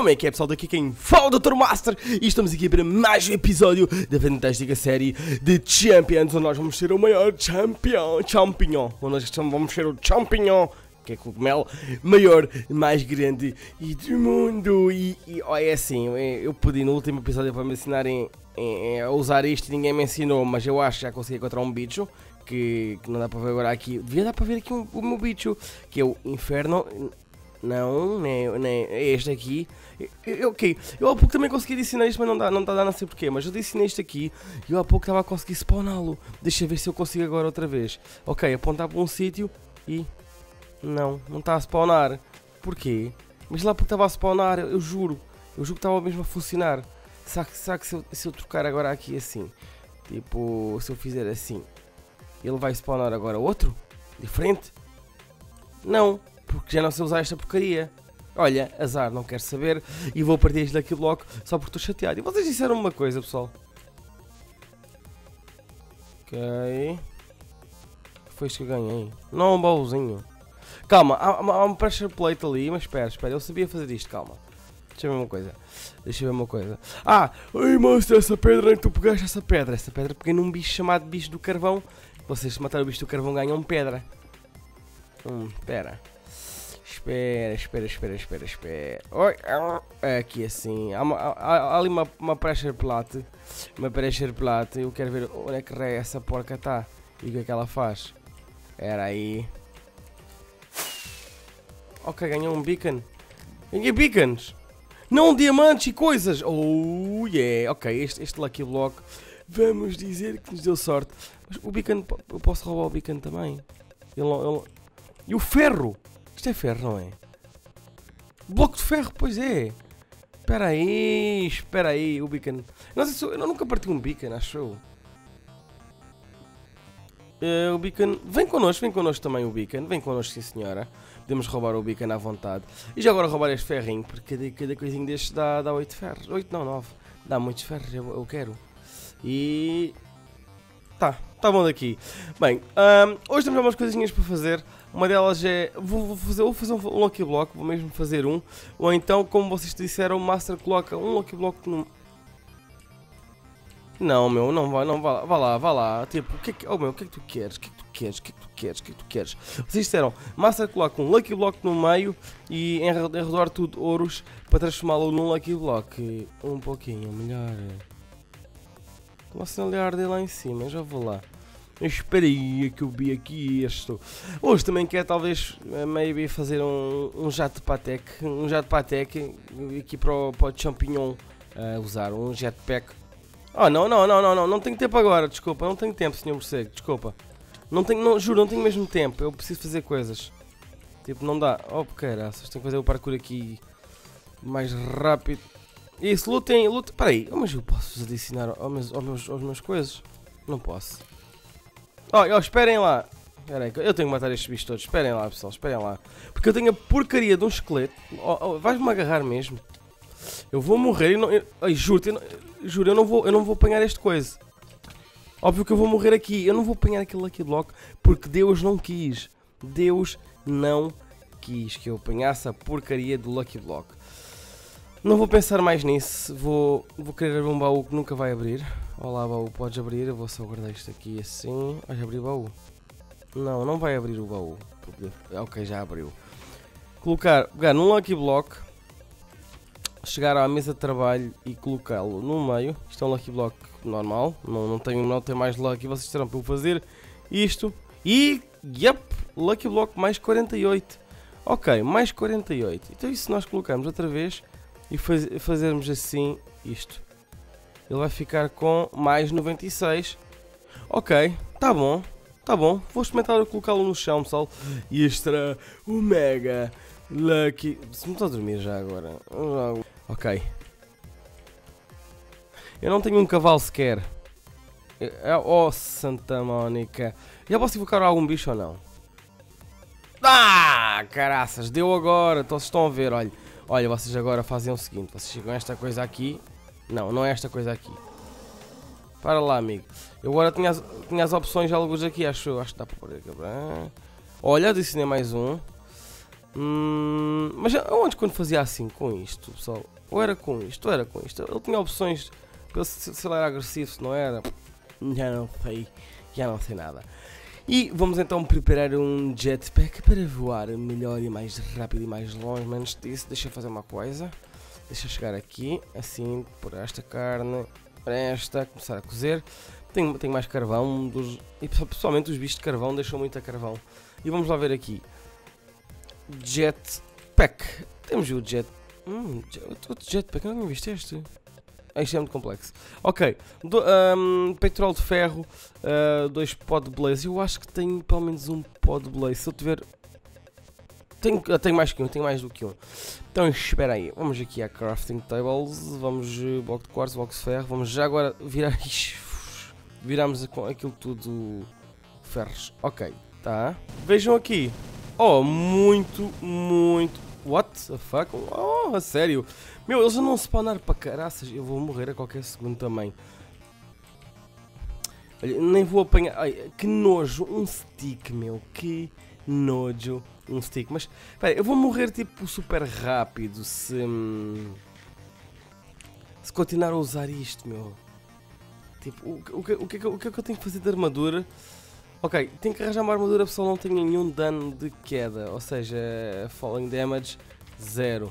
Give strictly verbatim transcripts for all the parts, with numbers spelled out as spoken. Como é que é, pessoal? Daqui quem fala o doutor Master e estamos aqui para mais um episódio da Fantástica Série de Champions, onde nós vamos ser o maior champion, champignon, onde nós vamos ser o champignon, que é cogumelo, maior, mais grande e do mundo. E, e oh, é assim, eu pedi no último episódio para me ensinarem a usar isto e ninguém me ensinou, mas eu acho que já consegui encontrar um bicho. Que, que não dá para ver agora aqui, devia dar para ver aqui o, o meu bicho, que é o Inferno, não, nem, nem este aqui, eu, ok, eu há pouco também consegui adicionar isto, mas não dá, não dá, não sei porquê, mas eu adicionei isto aqui, e eu há pouco estava a conseguir spawná-lo, deixa eu ver se eu consigo agora outra vez, ok, apontar para um sítio, e, não, não está a spawnar, porquê? Mas lá porque estava a spawnar, eu, eu juro, eu juro que estava mesmo a funcionar, será que, será que se, eu, se eu trocar agora aqui assim, tipo, se eu fizer assim, ele vai spawnar agora outro? Diferente? Não, porque já não sei usar esta porcaria. Olha, azar, não quero saber. E vou perder este Lucky Block só porque estou chateado. E vocês disseram uma coisa, pessoal. Ok. Foi isto que eu ganhei. Não, um baúzinho. Calma, há, há um pressure plate ali. Mas espera, espera, eu sabia fazer isto, calma. Deixa eu ver uma coisa. Deixa eu ver uma coisa. Ah! Ai, monstro, essa pedra, que tu pegaste essa pedra. Essa pedra peguei num bicho chamado Bicho do Carvão. Vocês se matarem o bicho do carvão ganham pedra. Hum, espera. Espera, espera, espera, espera, espera. Oi, aqui assim. Há, uma, há, há ali uma, uma pressure plate. Uma pressure plate. Eu quero ver onde é que essa porca está. E o que é que ela faz. Era aí. Ok, ganhou um beacon. Ganhei beacons. Não diamantes e coisas. Oh yeah. Ok, este, este Lucky Block. Vamos dizer que nos deu sorte. Mas o beacon, eu posso roubar o beacon também? Ele não, ele... E o ferro? Isto é ferro, não é? Bloco de ferro, pois é. Espera aí, espera aí, o beacon. Não sei se eu, eu nunca parti um beacon, acho eu. Uh, o beacon... Vem connosco, vem connosco também o beacon. Vem connosco, sim senhora. Podemos roubar o beacon à vontade. E já agora roubar este ferrinho, porque cada, cada coisinho destes dá, dá oito ferros. oito não, nove. Dá muitos ferros, eu, eu quero. E... Tá, tá bom daqui. Bem, um, hoje temos algumas coisinhas para fazer. Uma delas é... Vou, vou, fazer, vou fazer um Lucky Block, vou mesmo fazer um. Ou então, como vocês disseram, o Master coloca um Lucky Block no... Não, meu, não vai, não vai, vai lá, vai lá. Tipo, o que é que... Oh, meu, o que é que tu queres? O que é que tu queres? O que é que tu queres? O que é que tu queres? Vocês disseram, Master coloca um Lucky Block no meio e em redor tudo ouros para transformá-lo num Lucky Block. Um pouquinho melhor... Estou a sinalizar dele lá em cima, eu já vou lá. Espera aí que eu vi aqui isto. Hoje também quero talvez, maybe, fazer um, um Jetpack, um Jetpack aqui para o, para o champignon uh, usar, um Jetpack. Oh não, não, não, não, não, não tenho tempo agora, desculpa, não tenho tempo, senhor morcego, desculpa. Não tenho, não, juro, não tenho mesmo tempo, eu preciso fazer coisas. Tipo, não dá, oh caraças, tenho que fazer o parkour aqui mais rápido. Isso, lutem, lutem. Peraí, oh, mas eu posso adicionar aos meus, aos meus, aos meus coisas? Não posso. Oh, oh, esperem lá. Peraí, eu tenho que matar estes bichos todos. Esperem lá, pessoal, esperem lá. Porque eu tenho a porcaria de um esqueleto. Oh, oh, vais-me agarrar mesmo. Eu vou morrer. Eu não, eu, ai, juro, eu não, juro, eu não vou, eu não vou apanhar este coisa. Óbvio que eu vou morrer aqui. Eu não vou apanhar aquele Lucky Block porque Deus não quis. Deus não quis que eu apanhasse a porcaria do Lucky Block. Não vou pensar mais nisso, vou, vou querer abrir um baú que nunca vai abrir. Olá baú, podes abrir, eu vou só guardar isto aqui assim. Vais abrir o baú? Não, não vai abrir o baú. Ok, já abriu. Colocar, pegar num Lucky Block, chegar à mesa de trabalho e colocá-lo no meio. Isto é um Lucky Block normal, não, não, tenho, não tenho mais Lucky, vocês terão para eu fazer isto. E, yep, Lucky Block mais quarenta e oito. Ok, mais quarenta e oito. Então isso nós colocamos outra vez... E faz, fazermos assim isto. Ele vai ficar com mais noventa e seis. Ok, tá bom. Tá bom. Vou experimentar colocá-lo no chão, pessoal. E extra o mega Lucky. Se não estou a dormir já agora. Ok. Eu não tenho um cavalo sequer. Oh, Santa Mónica. Já posso invocar algum bicho ou não? Ah, caraças. Deu agora. Então vocês estão a ver, olha. Olha, vocês agora fazem o seguinte, vocês chegam a esta coisa aqui, não, não é esta coisa aqui, para lá amigo, eu agora tinha as, tinha as opções de alguns aqui, acho, acho que dá para pôr aqui, olha, adicionei mais um, Hum, mas aonde quando fazia assim com isto, pessoal? Ou era com isto, ou era com isto? Ele tinha opções para se, se ele era agressivo, se não era. Já não sei, já não sei nada. E vamos então preparar um jetpack para voar melhor e mais rápido e mais longe. Menos disso, deixa eu fazer uma coisa. Deixa eu chegar aqui, assim, por esta carne, por esta, começar a cozer. Tenho, tenho mais carvão, dos, e pessoalmente os bichos de carvão deixam muito a carvão. E vamos lá ver aqui. Jetpack. Temos o jet... Hum, outro jetpack, eu não visto este. Este é muito complexo. Ok, do, um, peitoral de ferro, uh, dois pod blaze. Eu acho que tenho pelo menos um pod blaze. Se eu tiver... Tenho, tenho mais que um, tenho mais do que um. Então espera aí, vamos aqui à crafting tables. Vamos, bloco de quartzo, bloco de ferro. Vamos já agora virar isto. Viramos aquilo tudo ferros. Ok, tá. Vejam aqui. Oh, muito, muito... What the fuck? Oh, a sério. Meu, eles não spawnar para caraças. Eu vou morrer a qualquer segundo também. Olha, nem vou apanhar... Ai, que nojo. Um stick, meu. Que nojo. Um stick. Mas, pera, eu vou morrer tipo super rápido se... Se continuar a usar isto, meu. Tipo, o, o, o, o, o, que, o que é que eu tenho que fazer de armadura? Ok, tenho que arranjar uma armadura, pessoal, não tenho nenhum dano de queda, ou seja, falling damage, zero.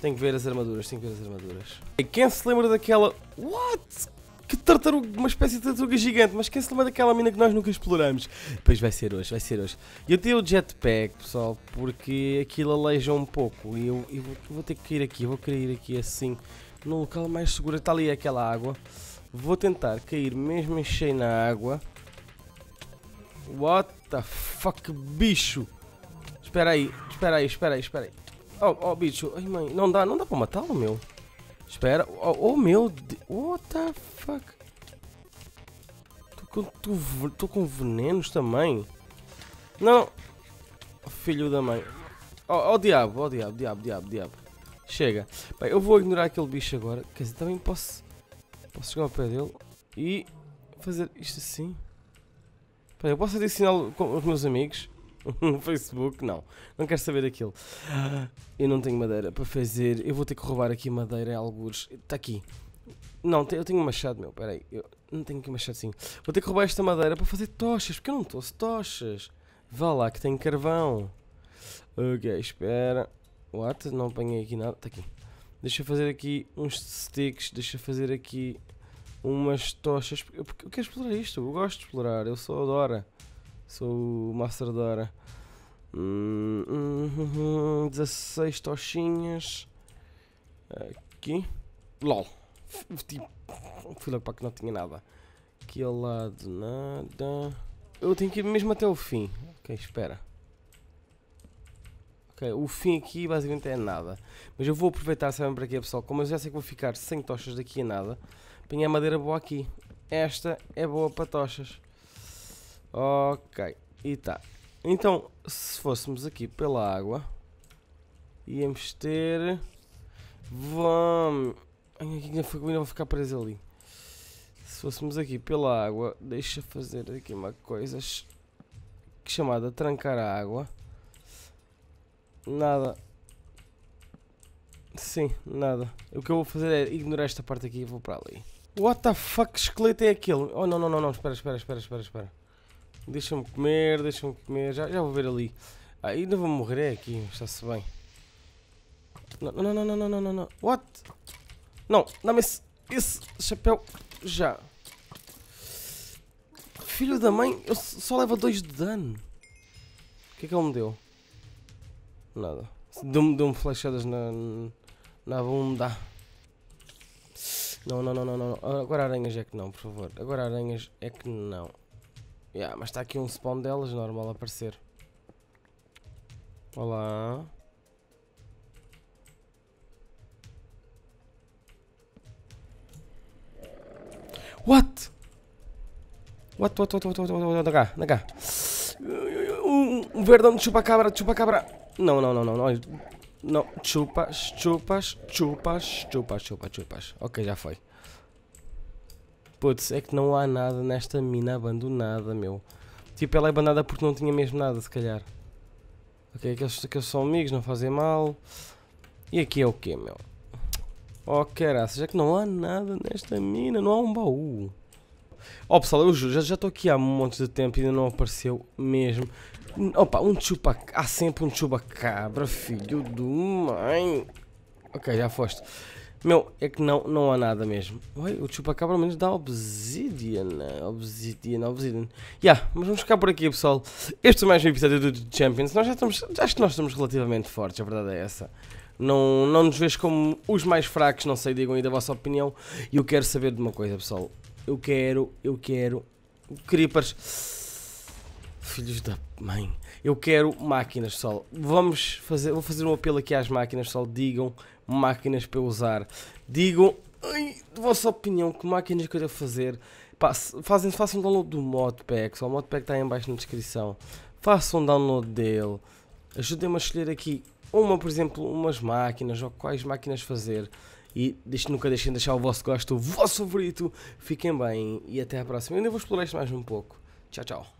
Tenho que ver as armaduras, tenho que ver as armaduras. E quem se lembra daquela... What? Que tartaruga, uma espécie de tartaruga gigante, mas quem se lembra daquela mina que nós nunca exploramos? Pois vai ser hoje, vai ser hoje. Eu tenho o jetpack, pessoal, porque aquilo aleija um pouco e eu, eu, vou, eu vou ter que ir aqui, vou querer ir aqui assim, num local mais seguro, está ali aquela água. Vou tentar cair mesmo em cheio na água. What the fuck, bicho! Espera aí, espera aí, espera aí, espera aí. Oh, oh, bicho, ai mãe, não dá, não dá para matá-lo, meu. Espera, oh, oh meu Deus, what the fuck? Tô com, tô, tô com venenos também. Não, filho da mãe. Oh, oh diabo, oh diabo, diabo, diabo, diabo. Chega. Bem, eu vou ignorar aquele bicho agora, quer dizer, também posso... Posso chegar ao pé dele e fazer isto assim. Eu posso fazer sinal com os meus amigos no Facebook? Não, não quero saber daquilo. Eu não tenho madeira para fazer. Eu vou ter que roubar aqui madeira em algures. Está aqui. Não, eu tenho um machado, meu. Espera aí. Eu não tenho aqui um machado assim. Vou ter que roubar esta madeira para fazer tochas, porque eu não trouxe tochas. Vá lá que tenho carvão. Ok, espera. What? Não apanhei aqui nada. Está aqui. Deixa eu fazer aqui uns sticks, deixa eu fazer aqui umas tochas. Eu, eu quero explorar isto, eu gosto de explorar, eu sou a Dora. Sou o Master Dora. Hum, dezasseis tochinhas. Aqui. LOL. Fui logo para que não tinha nada. Aqui ao lado, nada. Eu tenho que ir mesmo até o fim. Ok, espera. Okay, o fim aqui basicamente é nada, mas eu vou aproveitar, sabem para quê, pessoal? Como eu já sei que vou ficar sem tochas daqui a nada, apanhei a madeira boa aqui. Esta é boa para tochas. Ok, e tá. Então, se fôssemos aqui pela água, íamos ter... Vamos... Ainda vou ficar preso ali. Se fôssemos aqui pela água, deixa fazer aqui uma coisa chamada trancar a água. Nada. Sim, nada. O que eu vou fazer é ignorar esta parte aqui e vou para ali. What the fuck, que esqueleto é aquele? Oh não, não, não, não, espera, espera, espera, espera, espera. Deixa-me comer, deixa-me comer, já, já vou ver ali. Ah, ainda vou morrer aqui, está-se bem. Não, não, não, não, não, não, não. What? Não, dá-me esse, esse chapéu já. Filho da mãe, eu só levo dois de dano. O que é que ele me deu? Nada. Deu-me deu flechadas na, na bunda. Não, não, não, não, não. Agora aranhas é que não, por favor. Agora aranhas é que não. Yeah, mas está aqui um spawn delas, normal aparecer. Olá. What? What, what, what, what, what, what, what, what, what, what, um verdão de chupa-cabra, de chupa-cabra. Não, não, não, não, não, não, chupas, chupas, chupas, chupas, chupas, chupas, ok, já foi. Putz, é que não há nada nesta mina abandonada, meu. Tipo, ela é abandonada porque não tinha mesmo nada, se calhar. Ok, aqueles, aqueles são amigos, não fazem mal. E aqui é o quê, meu? Oh, caraca, já que não há nada nesta mina, não há um baú. Oh, pessoal, eu juro, já estou aqui há um monte de tempo e ainda não apareceu mesmo. Opa, um chupa... Há sempre um chupa-cabra, filho do mãe. Ok, já foste. Meu, é que não, não há nada mesmo. Ué, o chupa-cabra ao menos dá obsidian. Obsidian, obsidian. Já, yeah, mas vamos ficar por aqui, pessoal. Este é mais um episódio do Champions. Nós já estamos... Acho que nós estamos relativamente fortes, a verdade é essa. Não, não nos vês como os mais fracos, não sei, digam aí da vossa opinião. E eu quero saber de uma coisa, pessoal. Eu quero, eu quero... Creepers... Filhos da mãe. Eu quero máquinas, pessoal. Vamos fazer... Vou fazer um apelo aqui às máquinas, pessoal. Digam máquinas para eu usar. Digam... Ai, de vossa opinião, que máquinas que eu devo fazer. Pá, fazem, façam download do Modpack. Só o Modpack está aí em baixo na descrição. Façam download dele. Ajudem-me a escolher aqui uma, por exemplo, umas máquinas. Ou quais máquinas fazer. E deixe, nunca deixem de deixar o vosso gosto, o vosso favorito. Fiquem bem e até à próxima. Eu ainda vou explorar isto mais um pouco. Tchau, tchau.